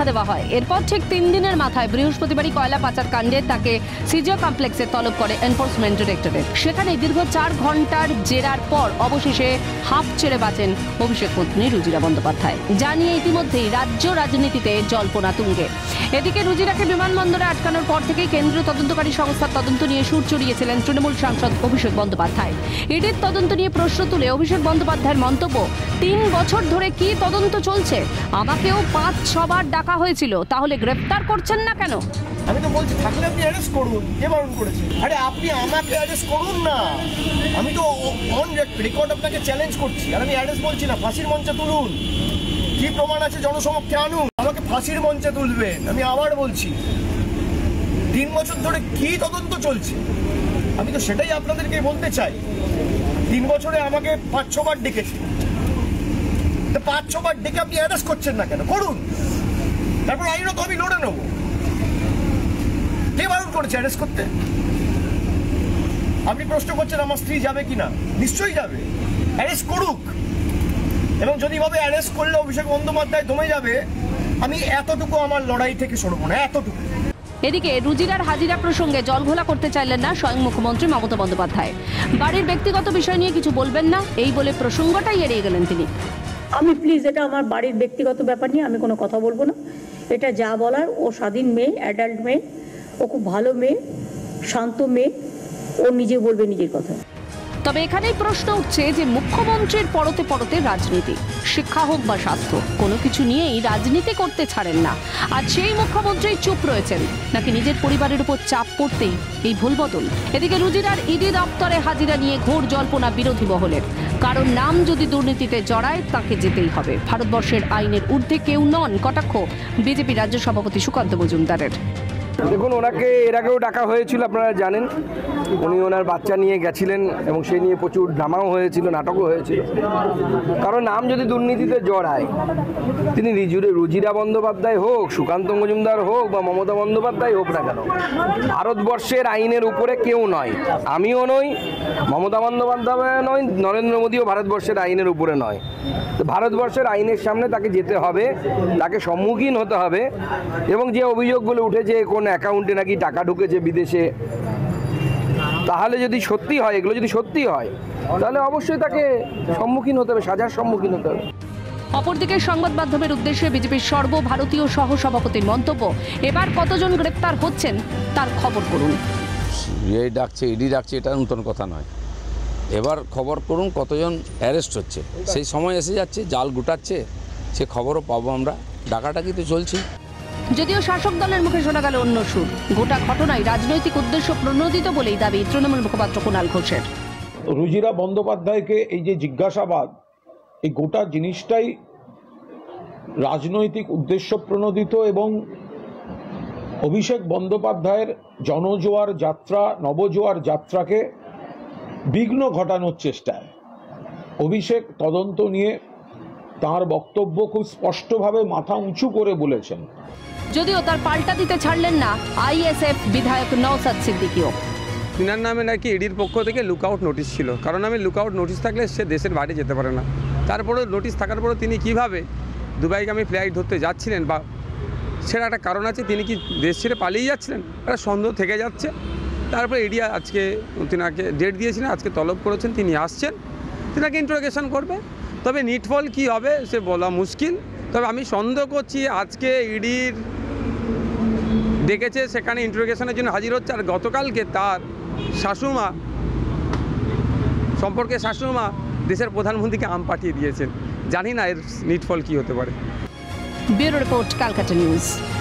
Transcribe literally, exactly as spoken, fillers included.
बाधा देवा हय। एरपर ठीक तीन दिनेर माथाय बृहस्पतिवारी कयला पाचार कांडे ताके सीजिओ कमप्लेक्से तलब करे एनफोर्समेंट डायरेक्टरेट। सेखाने दीर्घ चार घंटार जेरार पर अवशेषे हाफ छेड़े बाँचेन अभिषेक पत्नी रुजिरा बंद्योपाध्याय। जानिए इतिमধ্যেই राज्य राजनीतिते जल्पना तुंगे। एदिके रुजिराके विमानबंदरे आटकानोर पर थेकेई केंद्रीय तदन्तकारी संस्थार तदन्त निये सुर चढ़िएछिलेन तृणमूल सांसद अभिषेक बंद्योपाध्याय। इडिर तदन्त निये प्रश्न तुले अभिषेक बंद्योपाध्याय मंतव्य, तीन बछर धरे कि तदन्त चलछे, आमाकेও पाँच ছবার ডাকা হয়েছিল, তাহলে গ্রেফতার করছেন না কেন? আমি তো বলছি থাকলে আপনি অ্যারেস্ট করুন, কে বারণ করেছে? আরে আপনি আমাকে অ্যারেস্ট করুন না, আমি তো অন রেকর্ড আপনাকে চ্যালেঞ্জ করছি। আর আমি অ্যারেস্ট বলছি না, ফাঁসির মঞ্চে তুলুন, কি প্রমাণ আছে জনসমক্ষে আনুন, আমাকে ফাঁসির মঞ্চে তুলবেন। আমি আবার বলছি তিন বছর ধরে কি তদন্ত চলছে, আমি তো সেটাই আপনাদেরকে বলতে চাই। তিন বছরে আমাকে পাঁচ ছবার ডেকেছে, পাঁচ ছবার ডেকে আপনি অ্যারেস্ট করছেন না কেন? করুন, তারপর আইনত আমি লড়ে নেব। কে বারণ করেছে অ্যারেস্ট করতে? আপনি প্রশ্ন করছেন আমার স্ত্রী যাবে কিনা, নিশ্চয়ই যাবে, অ্যারেস্ট করুক। এবং যদি ভাবে অ্যারেস্ট করলে অভিষেক বন্দ্যোপাধ্যায় দমে যাবে, আমি এতটুকু আমার লড়াই থেকে সরব না, এতটুকু। এদিকে রুজিরার হাজিরা প্রসঙ্গে জলঘোলা করতে চাইলেন না স্বয়ং মুখ্যমন্ত্রী মমতা বন্দ্যোপাধ্যায়। বাড়ির ব্যক্তিগত বিষয় নিয়ে কিছু বলবেন না এই বলে প্রসঙ্গটাই এড়িয়ে গেলেন তিনি। আমি প্লিজ এটা আমার বাড়ির ব্যক্তিগত ব্যাপার নিয়ে আমি কোনো কথা বলবো না। এটা যা বলার, ও স্বাধীন মেয়ে, অ্যাডাল্ট মেয়ে, ও খুব ভালো মেয়ে, শান্ত মেয়ে, ও নিজে বলবে নিজের কথা। তবে এখানেই প্রশ্ন উঠছে যে মুখ্যমন্ত্রীর পরতে পরতে রাজনীতি, শিক্ষা হোক বা স্বাস্থ্য, কোনো কিছু নিয়েই রাজনীতি করতে ছাড়েন না। আর সেই মুখ্যমন্ত্রী চুপ রয়েছেন নাকি নিজের পরিবারের উপর চাপ পড়তেই এই ভুল বদল। এদিকে রুজিরার ইডি দপ্তরে হাজিরা নিয়ে ঘোর জল্পনা বিরোধী মহলের, কারণ নাম যদি দুর্নীতিতে জড়ায় তাকে যেতেই হবে। ভারতবর্ষের আইনের ঊর্ধ্বে কেউ নন কটাক্ষ বিজেপি রাজ্য সভাপতি সুকান্ত মজুমদারের। দেখুন, ওনাকে এর আগেও ডাকা হয়েছিল, আপনারা জানেন, উনি ওনার বাচ্চা নিয়ে গেছিলেন এবং সেই নিয়ে প্রচুর ড্রামাও হয়েছিল, নাটকও হয়েছিল। কারণ নাম যদি দুর্নীতিতে জড়ায়, তিনি রিজুরে রুজিরা বন্দ্যোপাধ্যায় হোক, সুকান্ত মজুমদার হোক বা মমতা বন্দ্যোপাধ্যায় হোক না কেন, ভারতবর্ষের আইনের উপরে কেউ নয়। আমিও নই, মমতা বন্দ্যোপাধ্যায় নয়, নরেন্দ্র মোদিও ভারতবর্ষের আইনের উপরে নয়। তো ভারতবর্ষের আইনের সামনে তাকে যেতে হবে, তাকে সম্মুখীন হতে হবে। এবং যে অভিযোগগুলো উঠেছে কোন অ্যাকাউন্টে নাকি টাকা ঢুকেছে বিদেশে, তাহলে যদি সত্যি হয়, এগুলো যদি সত্যি হয়, তাহলে অবশ্যই তাকে সম্মুখীন হতে হবে, সাজার সম্মুখীন হতে হবে। অপরদিকে সংবাদ মাধ্যমের উদ্দেশ্যে বিজেপির সর্বভারতীয় সহসভাপতির মন্তব্য, এবার কতজন গ্রেপ্তার হচ্ছেন তার খবর করুন। এই ডাকছে, ইডি ডাকছে, এটা নতুন কথা নয়। এবার খবর করুন কতজন অ্যারেস্ট হচ্ছে, সেই সময় এসে যাচ্ছে, জাল গুটাচ্ছে, সে খবরও পাবো আমরা। ডাকাটাকি তো চলছে। যদিও শাসক দলের মুখে শোনা গেল অন্য সুর, গোটা ঘটনায় রাজনৈতিক উদ্দেশ্য প্রণোদিত বলেই দাবি তৃণমূল মুখপাত্র কুণাল ঘোষের। রুজিরা বন্দ্যোপাধ্যায়কে এই যে জিজ্ঞাসাবাদ, এই গোটা জিনিসটাই রাজনৈতিক উদ্দেশ্য প্রণোদিত এবং অভিষেক বন্দ্যোপাধ্যায়ের জনজোয়ার যাত্রা, নবজোয়ার যাত্রাকে বিঘ্ন ঘটানোর চেষ্টায়। অভিষেক তদন্ত নিয়ে তাঁর বক্তব্য খুব স্পষ্টভাবে মাথা উঁচু করে বলেছেন। যদিও তার পাল্টা দিতে ছাড়লেন না আইএসএফ বিধায়ক নওসাদ সিদ্দিকীও। তিনার নামে নাকি ইডির পক্ষ থেকে লুকআউট নোটিশ ছিল, কারণ আমি লুকআউট নোটিশ থাকলে সে দেশের বাইরে যেতে পারে না। তারপরেও নোটিশ থাকার পরেও তিনি কীভাবে দুবাইগামী ফ্লাইট ধরতে যাচ্ছিলেন, বা সেটা একটা কারণ আছে, তিনি কি দেশ ছেড়ে পালিয়ে যাচ্ছিলেন, একটা সন্দেহ থেকে যাচ্ছে। তারপরে ইডি আজকে তিনাকে ডেট দিয়েছিলেন, আজকে তলব করেছেন, তিনি আসছেন, তিনাকে ইন্টারোগেশন করবে। তবে নিটফল কি হবে সে বলা মুশকিল। তবে আমি সন্দেহ করছি আজকে ইডির ডেকেছে, সেখানে ইন্টারোগেশনের জন্য হাজির হচ্ছে। আর গতকালকে তার শাশুমা সম্পর্কে শাশুমা দেশের প্রধানমন্ত্রীকে আম পাঠিয়ে দিয়েছেন। জানি না এর নিটফল কি হতে পারে। Bureau report, Calcutta news.